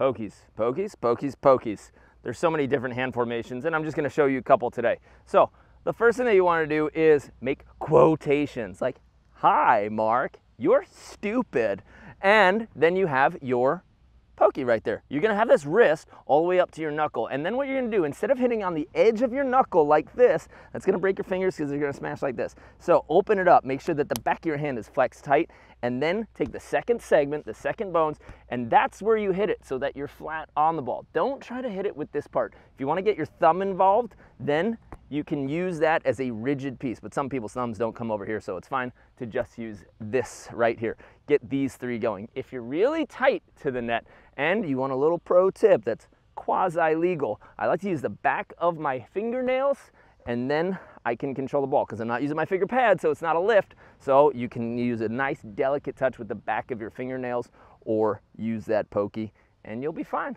Pokies, pokies, pokies, pokies. There's so many different hand formations, and I'm just gonna show you a couple today. So the first thing that you wanna do is make quotations, like, hi, Mark, you're stupid. And then you have your pokey right there. You're gonna have this wrist all the way up to your knuckle. And then what you're gonna do, instead of hitting on the edge of your knuckle like this, that's gonna break your fingers because they're gonna smash like this. So open it up, make sure that the back of your hand is flexed tight, and then take the second segment, the second bones, and that's where you hit it so that you're flat on the ball. Don't try to hit it with this part. If you wanna get your thumb involved, then you can use that as a rigid piece, but some people's thumbs don't come over here, so it's fine to just use this right here. Get these three going. If you're really tight to the net and you want a little pro tip that's quasi-legal, I like to use the back of my fingernails and then I can control the ball because I'm not using my finger pad, so it's not a lift. So you can use a nice delicate touch with the back of your fingernails or use that pokey and you'll be fine.